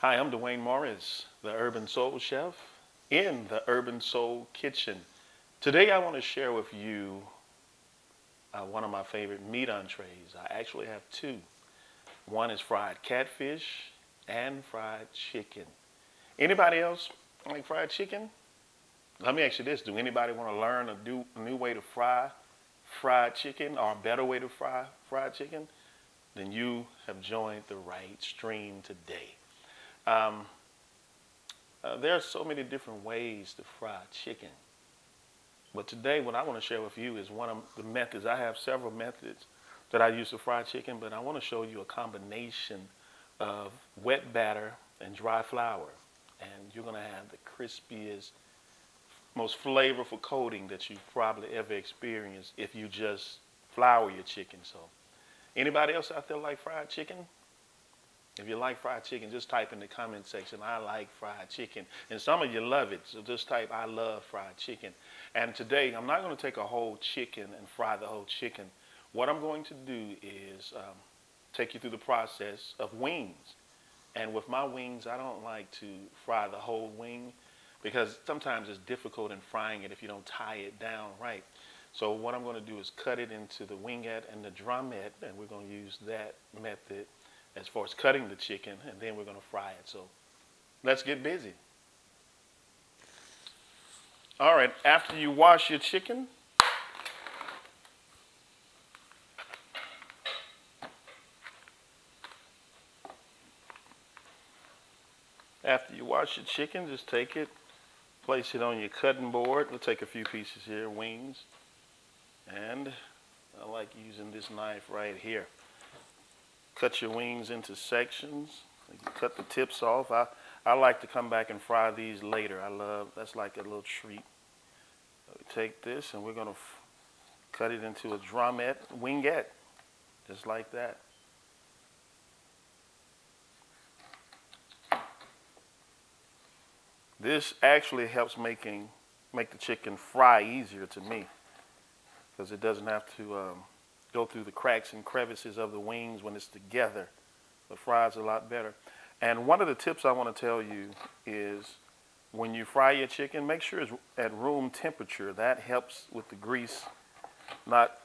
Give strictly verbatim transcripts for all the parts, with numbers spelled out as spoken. Hi, I'm Dwayne Morris, the Urban Soul Chef in the Urban Soul Kitchen. Today I want to share with you uh, one of my favorite meat entrees. I actually have two. One is fried catfish and fried chicken. Anybody else like fried chicken? Let me ask you this. Do anybody want to learn a new, a new way to fry fried chicken or a better way to fry fried chicken? Then you have joined the right stream today. Um, uh, there are so many different ways to fry chicken, but today what I want to share with you is one of the methods. I have several methods that I use to fry chicken, but I want to show you a combination of wet batter and dry flour, and you're going to have the crispiest, most flavorful coating that you've probably ever experienced if you just flour your chicken. So anybody else out there like fried chicken? If you like fried chicken, just type in the comment section, I like fried chicken. And some of you love it, so just type, I love fried chicken. And today, I'm not going to take a whole chicken and fry the whole chicken. What I'm going to do is um, take you through the process of wings. And with my wings, I don't like to fry the whole wing because sometimes it's difficult in frying it if you don't tie it down right. So what I'm going to do is cut it into the wingette and the drumette, and we're going to use that method as far as cutting the chicken, and then we're going to fry it. So let's get busy. All right, after you wash your chicken, after you wash your chicken, just take it, place it on your cutting board. We'll take a few pieces here, wings, and I like using this knife right here. Cut your wings into sections. You can cut the tips off. I, I like to come back and fry these later. I love, that's like a little treat. We take this and we're gonna f cut it into a drumette, wingette, just like that. This actually helps making, make the chicken fry easier to me because it doesn't have to, um, go through the cracks and crevices of the wings when it's together. The fries are a lot better. And one of the tips I want to tell you is when you fry your chicken, make sure it's at room temperature. That helps with the grease not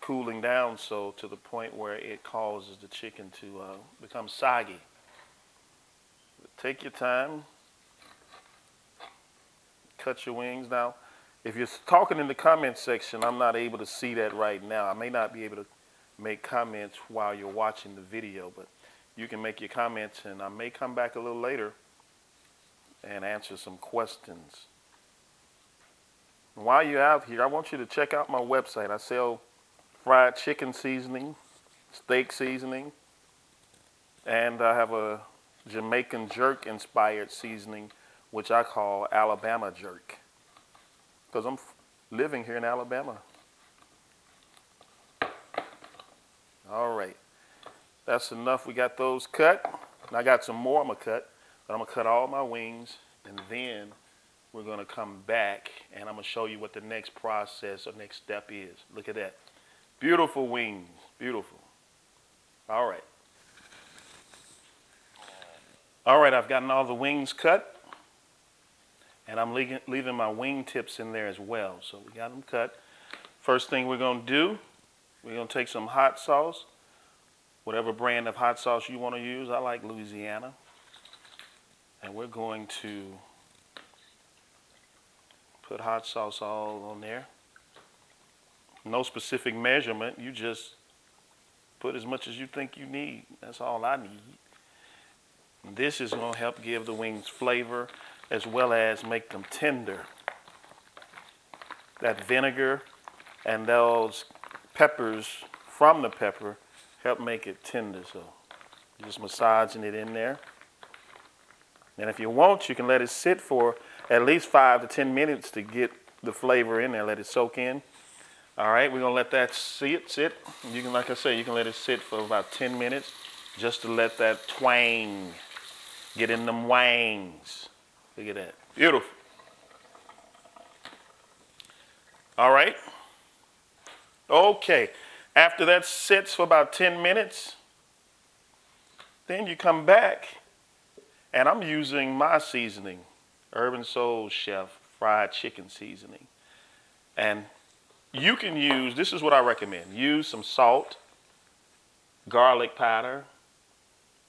cooling down so to the point where it causes the chicken to uh, become soggy. Take your time. Cut your wings now. If you're talking in the comments section, I'm not able to see that right now. I may not be able to make comments while you're watching the video, but you can make your comments, and I may come back a little later and answer some questions. While you're out here, I want you to check out my website. I sell fried chicken seasoning, steak seasoning, and I have a Jamaican jerk-inspired seasoning, which I call Alabama jerk, because I'm living here in Alabama. All right, that's enough. We got those cut. And I got some more I'm gonna cut, but I'm gonna cut all my wings, and then we're gonna come back and I'm gonna show you what the next process or next step is. Look at that. Beautiful wings, beautiful. All right. All right, I've gotten all the wings cut. And I'm leaving my wing tips in there as well. So we got them cut. First thing we're going to do, we're going to take some hot sauce, whatever brand of hot sauce you want to use. I like Louisiana. And we're going to put hot sauce all on there. No specific measurement. You just put as much as you think you need. That's all I need. And this is going to help give the wings flavor, as well as make them tender. That vinegar and those peppers from the pepper help make it tender. So you're just massaging it in there. And if you want, you can let it sit for at least five to ten minutes to get the flavor in there, let it soak in. All right, we're gonna let that sit, sit. You can, like I say, you can let it sit for about ten minutes just to let that twang get in them wangs. Look at that. Beautiful. All right. Okay. After that sits for about ten minutes, then you come back And I'm using my seasoning, Urban Soul Chef Fried Chicken Seasoning. And you can use, this is what I recommend, use some salt, garlic powder,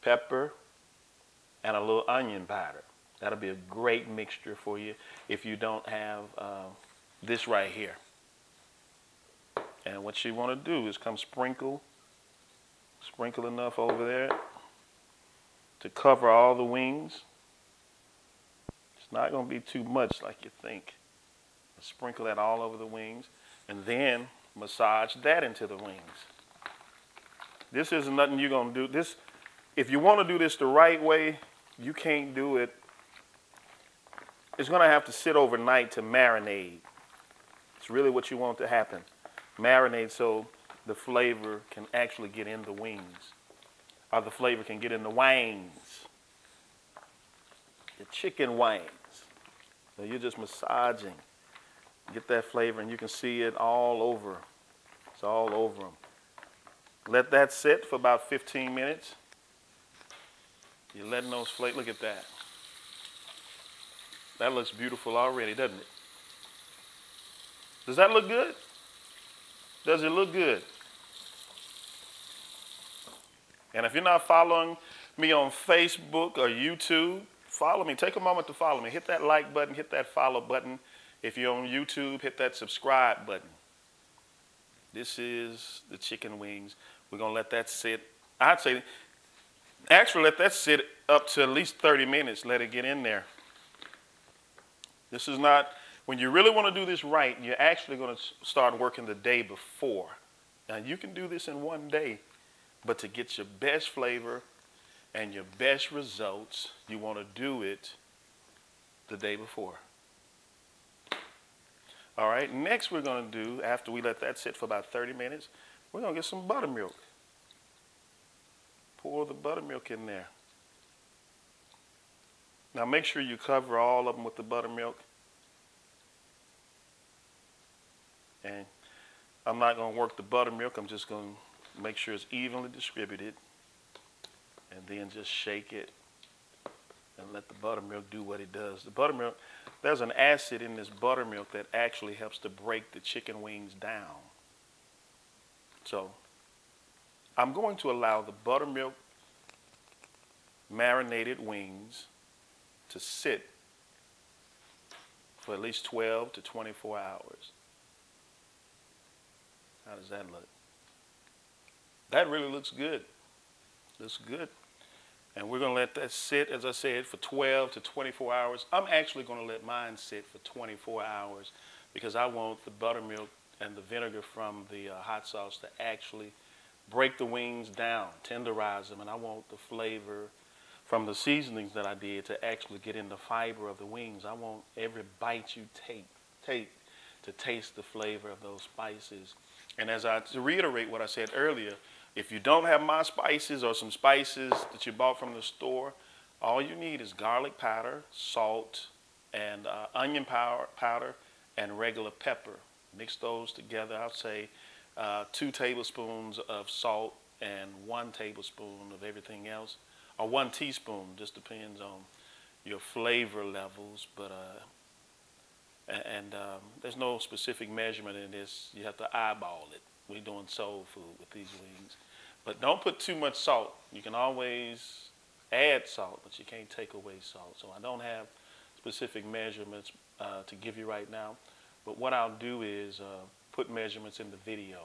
pepper, and a little onion powder. That'll be a great mixture for you if you don't have uh, this right here. And what you want to do is come sprinkle, sprinkle enough over there to cover all the wings. It's not going to be too much like you think. Sprinkle that all over the wings and then massage that into the wings. This isn't nothing you're going to do. This, if you want to do this the right way, you can't do it. It's going to have to sit overnight to marinate. It's really what you want to happen. Marinate so the flavor can actually get in the wings, or the flavor can get in the wings, the chicken wings. So you're just massaging. Get that flavor, and you can see it all over. It's all over them. Let that sit for about fifteen minutes. You're letting those flakes, look at that. That looks beautiful already, doesn't it? Does that look good? Does it look good? And if you're not following me on Facebook or YouTube, follow me. Take a moment to follow me. Hit that like button, hit that follow button. If you're on YouTube, hit that subscribe button. This is the chicken wings. We're going to let that sit. I'd say, actually let that sit up to at least thirty minutes. Let it get in there. This is not, when you really want to do this right, you're actually going to start working the day before. Now, you can do this in one day, but to get your best flavor and your best results, you want to do it the day before. All right, next we're going to do, after we let that sit for about thirty minutes, we're going to get some buttermilk. Pour the buttermilk in there. Now make sure you cover all of them with the buttermilk. And I'm not going to work the buttermilk, I'm just going to make sure it's evenly distributed. And then just shake it and let the buttermilk do what it does. The buttermilk, there's an acid in this buttermilk that actually helps to break the chicken wings down. So I'm going to allow the buttermilk marinated wings to sit for at least twelve to twenty-four hours. How does that look? That really looks good. Looks good. And we're going to let that sit, as I said, for twelve to twenty-four hours. I'm actually going to let mine sit for twenty-four hours because I want the buttermilk and the vinegar from the uh, hot sauce to actually break the wings down, tenderize them, and I want the flavor from the seasonings that I did to actually get in the fiber of the wings. I want every bite you take, take to taste the flavor of those spices. And as I to reiterate what I said earlier, if you don't have my spices or some spices that you bought from the store, all you need is garlic powder, salt, and uh, onion powder, powder, and regular pepper. Mix those together. I'll say uh, two tablespoons of salt and one tablespoon of everything else, or one teaspoon. Just depends on your flavor levels. But uh, and um, there's no specific measurement in this. You have to eyeball it. We're doing soul food with these wings. But don't put too much salt. You can always add salt, but you can't take away salt. So I don't have specific measurements uh, to give you right now. But what I'll do is uh, put measurements in the video.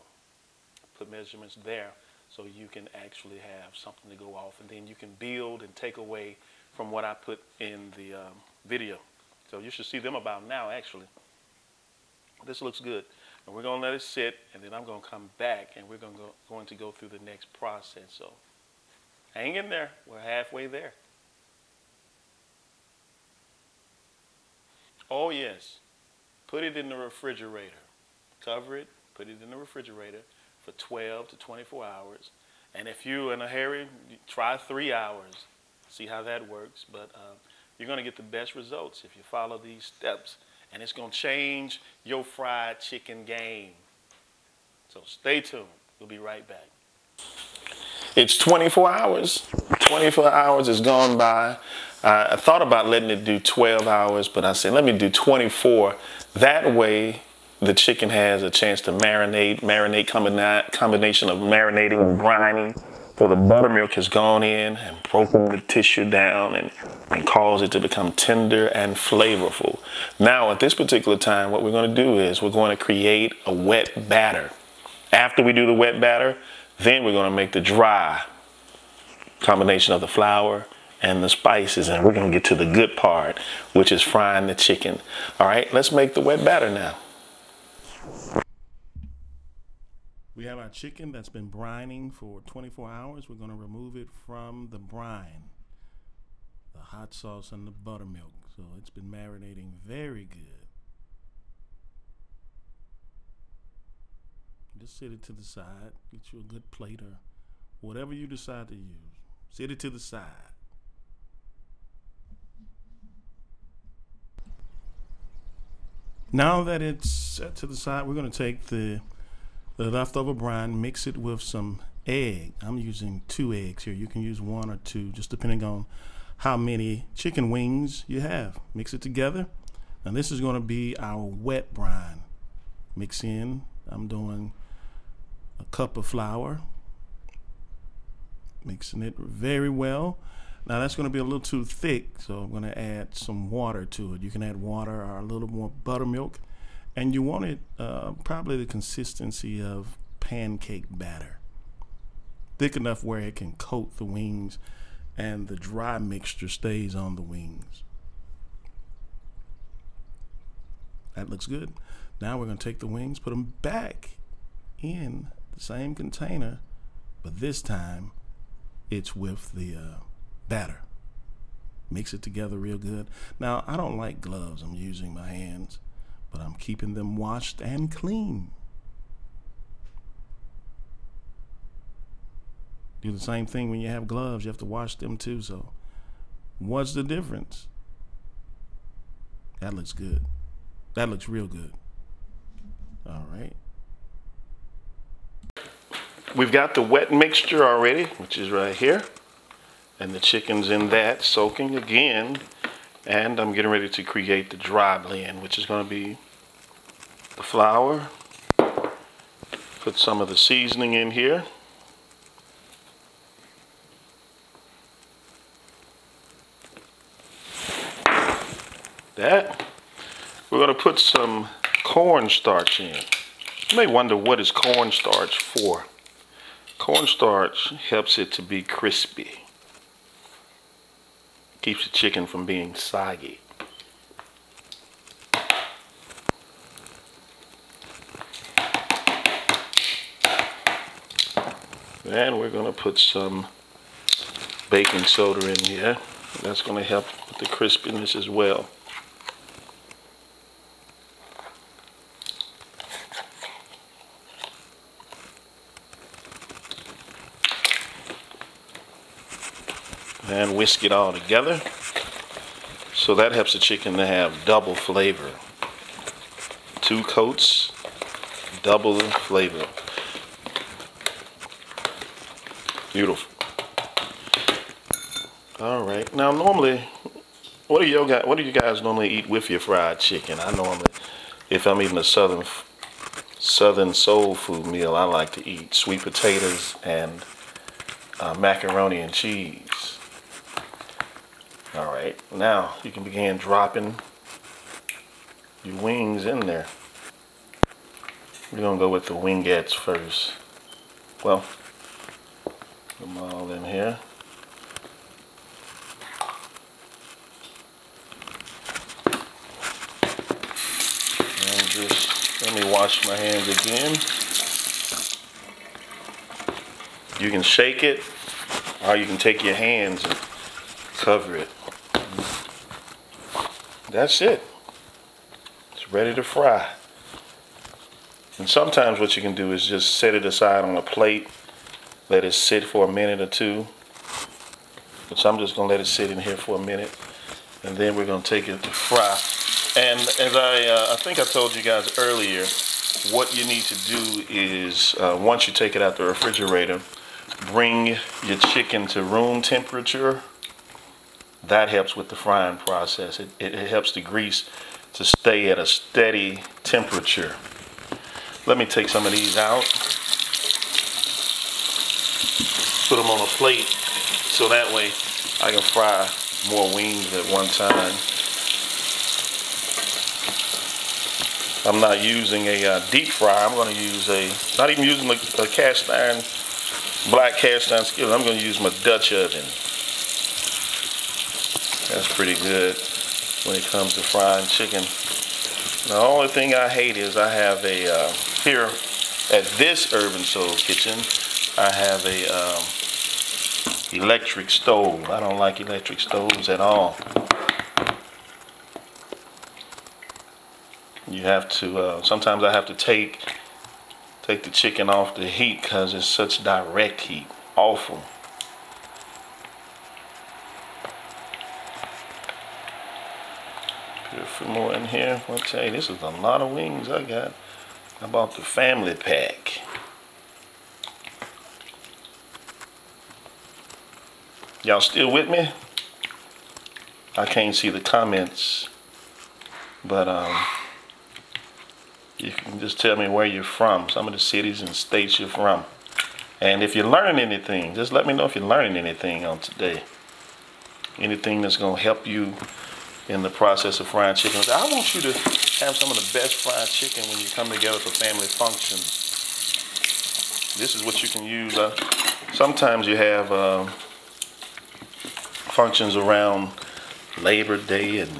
Put measurements there so you can actually have something to go off. And then you can build and take away from what I put in the um, video. So you should see them about now, actually. This looks good. And we're going to let it sit, and then I'm going to come back, and we're going to go, going to go through the next process. So hang in there. We're halfway there. Oh, yes. Put it in the refrigerator. Cover it. Put it in the refrigerator for twelve to twenty-four hours. And if you're in a hurry, try three hours. See how that works. But uh, you're going to get the best results if you follow these steps. And it's going to change your fried chicken game. So stay tuned. We'll be right back. It's twenty-four hours. twenty-four hours has gone by. I thought about letting it do twelve hours, but I said, let me do twenty-four. That way, the chicken has a chance to marinate, marinate combina combination of marinating and brining. So the buttermilk has gone in and broken the tissue down and, and caused it to become tender and flavorful. Now, at this particular time, what we're going to do is we're going to create a wet batter. After we do the wet batter, then we're going to make the dry combination of the flour and the spices, and we're going to get to the good part, which is frying the chicken. All right, let's make the wet batter now. We have our chicken that's been brining for twenty-four hours. We're going to remove it from the brine, the hot sauce and the buttermilk. So it's been marinating very good. Just sit it to the side. Get you a good plate or whatever you decide to use. Sit it to the side. Now that it's set to the side, we're going to take the, the leftover brine, mix it with some egg. I'm using two eggs here. You can use one or two, just depending on how many chicken wings you have. Mix it together. And this is going to be our wet brine. Mix in. I'm doing a cup of flour. Mixing it very well. Now that's going to be a little too thick, so I'm going to add some water to it. You can add water or a little more buttermilk, and you want it uh, probably the consistency of pancake batter, thick enough where it can coat the wings and the dry mixture stays on the wings. That looks good. Now we're going to take the wings, put them back in the same container, but this time it's with the uh, batter. Mix it together real good. Now, I don't like gloves. I'm using my hands, but I'm keeping them washed and clean. Do the same thing when you have gloves. You have to wash them too. So what's the difference? That looks good. That looks real good. All right. We've got the wet mixture already, which is right here. And the chicken's in that, soaking again. And I'm getting ready to create the dry blend, which is going to be the flour. Put some of the seasoning in here. That. We're going to put some cornstarch in. You may wonder, what is cornstarch for? Cornstarch helps it to be crispy. Keeps the chicken from being soggy. Then we're going to put some baking soda in here. That's going to help with the crispiness as well. And whisk it all together. So that helps the chicken to have double flavor. Two coats, double the flavor. Beautiful. All right. Now, normally, what do you guys, what do you guys normally eat with your fried chicken? I normally, if I'm eating a southern southern soul food meal, I like to eat sweet potatoes and uh, macaroni and cheese. All right, now you can begin dropping your wings in there. We're gonna go with the wingettes first. Well, put them all in here. And just let me wash my hands again. You can shake it, or you can take your hands and cover it. That's it. It's ready to fry. And sometimes what you can do is just set it aside on a plate, let it sit for a minute or two. So I'm just going to let it sit in here for a minute, and then we're going to take it to fry. And as I, uh, I think I told you guys earlier, what you need to do is uh, once you take it out the refrigerator, bring your chicken to room temperature that helps with the frying process. It, it, it helps the grease to stay at a steady temperature. Let me take some of these out. Put them on a plate so that way I can fry more wings at one time. I'm not using a uh, deep fry. I'm going to use a, not even using a, a cast iron, black cast iron skillet. I'm going to use my Dutch oven. That's pretty good when it comes to frying chicken. The only thing I hate is I have a, uh, here at this Urban Soul Kitchen, I have a um, electric stove. I don't like electric stoves at all. You have to, uh, sometimes I have to take take the chicken off the heat because it's such direct heat. Awful. Put a few more in here. I'll tell you, this is a lot of wings I got. I bought the family pack. Y'all still with me? I can't see the comments, but um. you can just tell me where you're from, some of the cities and states you're from. And if you're learning anything, just let me know if you're learning anything on today. Anything that's going to help you in the process of frying chicken. I want you to have some of the best fried chicken when you come together for family functions. This is what you can use. Uh, sometimes you have uh, functions around Labor Day and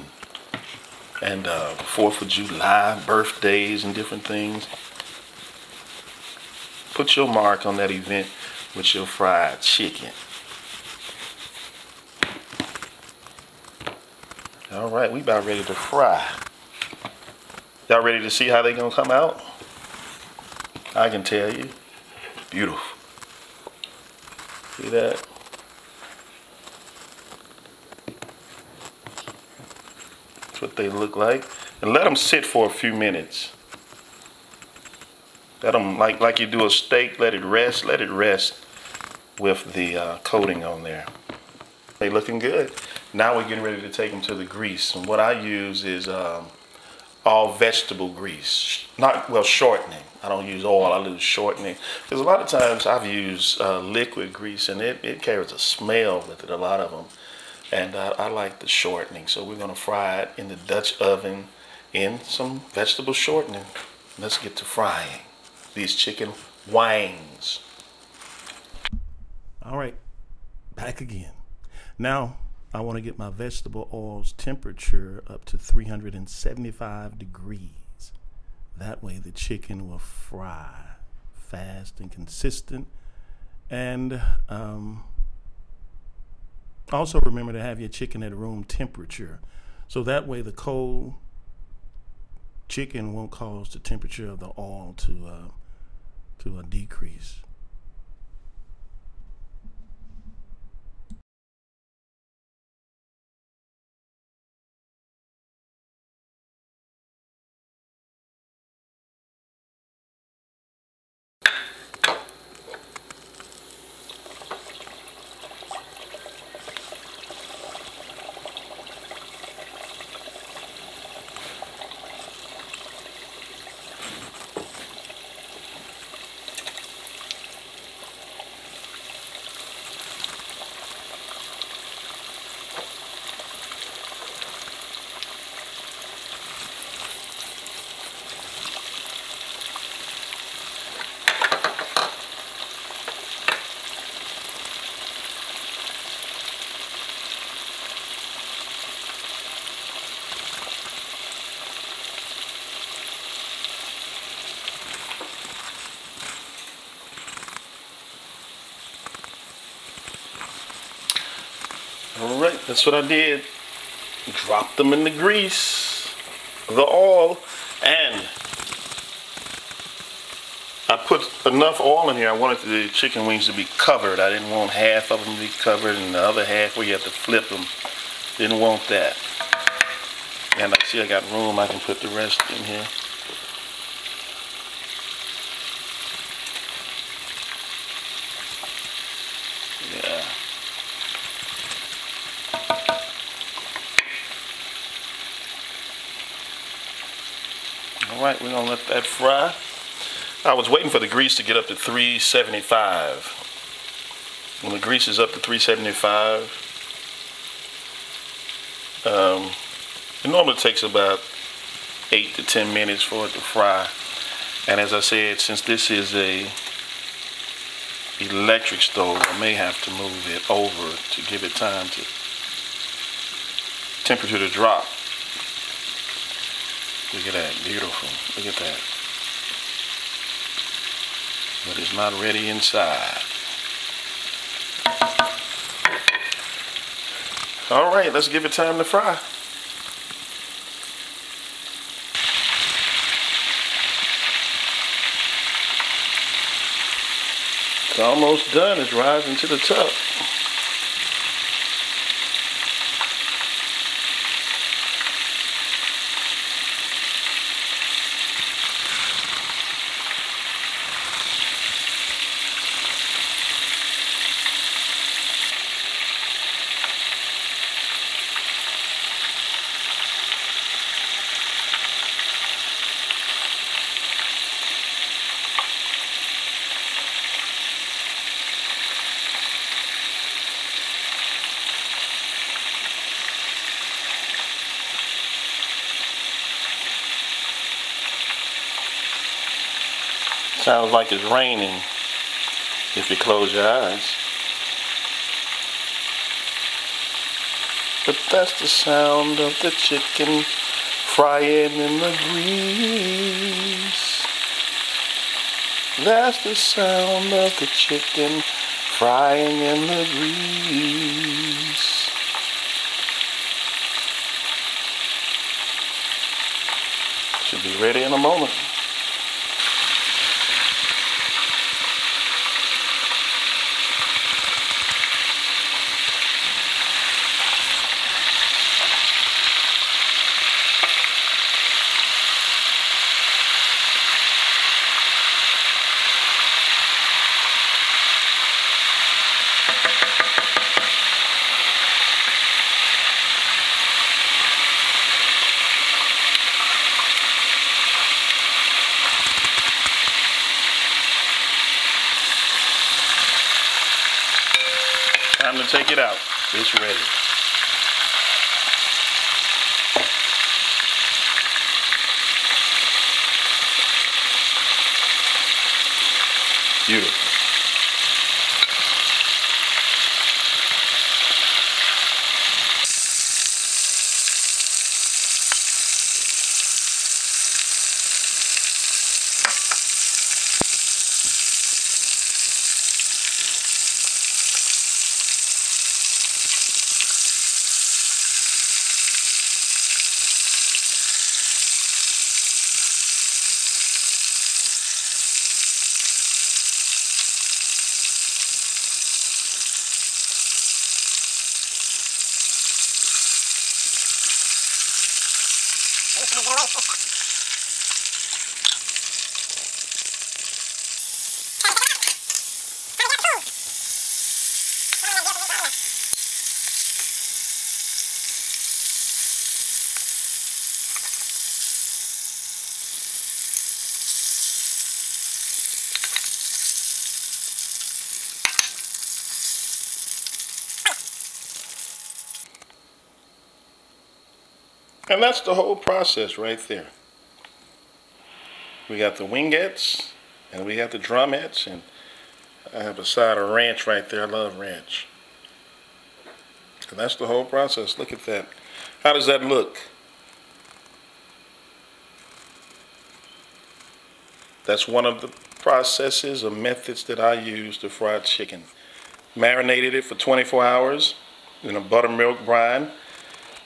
and uh, fourth of July, birthdays and different things. Put your mark on that event with your fried chicken. All right, we about ready to fry. Y'all ready to see how they gonna come out? I can tell you, beautiful. See that? What they look like, and let them sit for a few minutes. Let them, like like you do a steak, let it rest let it rest with the uh, coating on there. They looking good. Now we're getting ready to take them to the grease, and what I use is um, all vegetable grease, not well shortening. I don't use oil, I use shortening, because a lot of times I've used uh, liquid grease and it, it carries a smell with it, a lot of them. And I, I like the shortening, so we're going to fry it in the Dutch oven in some vegetable shortening. Let's get to frying these chicken wings. All right, back again. Now I want to get my vegetable oils temperature up to three hundred seventy-five degrees. That way the chicken will fry fast and consistent. And um, also remember to have your chicken at room temperature, so that way the cold chicken won't cause the temperature of the oil to uh, to a decrease. Alright, that's what I did. Drop them in the grease, the oil, and I put enough oil in here. I wanted the chicken wings to be covered. I didn't want half of them to be covered and the other half where you have to flip them. Didn't want that. And I see I got room, I can put the rest in here. Alright, we're going to let that fry. I was waiting for the grease to get up to three seventy-five. When the grease is up to three seventy-five, um, it normally takes about eight to ten minutes for it to fry. And as I said, since this is a electric stove, I may have to move it over to give it time to temperature to drop. Look at that, beautiful. Look at that. But it's not ready inside. All right, let's give it time to fry. It's almost done, it's rising to the top. Sounds like it's raining if you close your eyes. But that's the sound of the chicken frying in the grease. That's the sound of the chicken frying in the grease. Should be ready in a moment. Time to take it out. It's ready. Beautiful. And that's the whole process right there. We got the wingettes, and we got the drumettes, and I have a side of ranch right there. I love ranch. And that's the whole process. Look at that. How does that look? That's one of the processes or methods that I use to fry chicken. Marinated it for twenty-four hours in a buttermilk brine.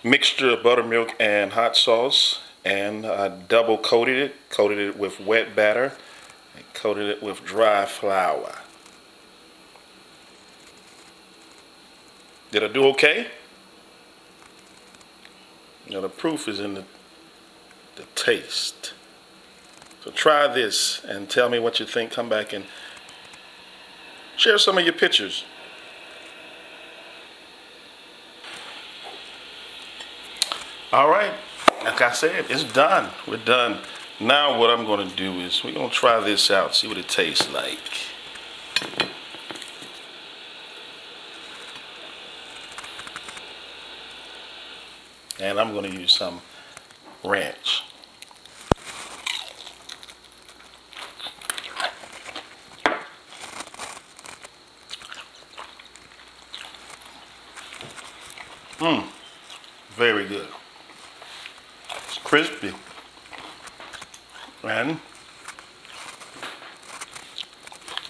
Mixture of buttermilk and hot sauce, and I double coated it, coated it with wet batter, and coated it with dry flour. Did I do okay? You know, the proof is in the, the taste. So try this and tell me what you think. Come back and share some of your pictures. All right, like I said, it's done. We're done. Now what I'm going to do is we're going to try this out, see what it tastes like. And I'm going to use some ranch. Mmm, very good. It's crispy. And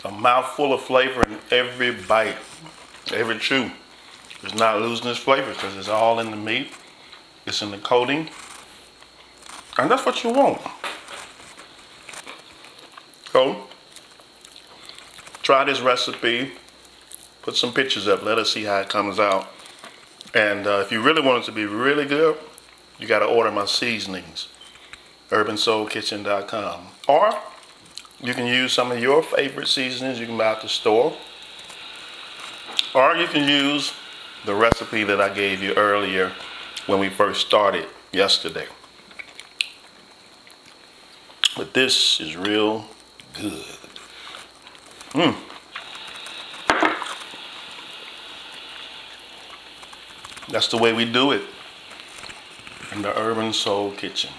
a mouthful of flavor in every bite, every chew. It's not losing its flavor because it's all in the meat. It's in the coating. And that's what you want. So, try this recipe. Put some pictures up. Let us see how it comes out. And uh, if you really want it to be really good, you got to order my seasonings, Urban Soul Kitchen dot com. Or you can use some of your favorite seasonings you can buy at the store. Or you can use the recipe that I gave you earlier when we first started yesterday. But this is real good. Mmm. That's the way we do it in the Urban Soul Kitchen.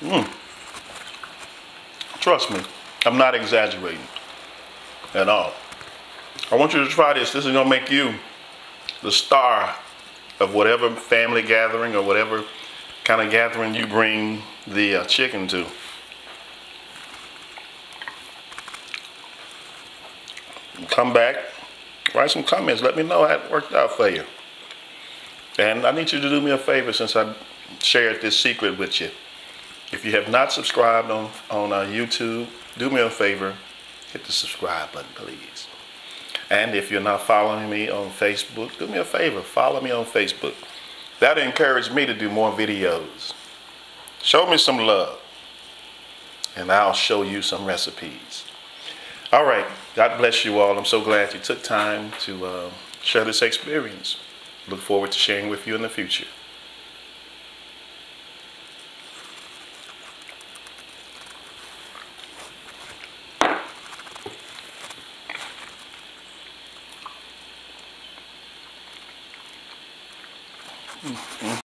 Mm. Trust me, I'm not exaggerating at all. I want you to try this. This is going to make you the star of whatever family gathering or whatever kind of gathering you bring the uh, chicken to. Come back. Write some comments. Let me know how it worked out for you. And I need you to do me a favor since I shared this secret with you. If you have not subscribed on, on uh, YouTube, do me a favor. Hit the subscribe button, please. And if you're not following me on Facebook, do me a favor. Follow me on Facebook. That'll encourage me to do more videos. Show me some love. And I'll show you some recipes. All right. God bless you all. I'm so glad you took time to uh, share this experience. Look forward to sharing with you in the future. Mm-hmm.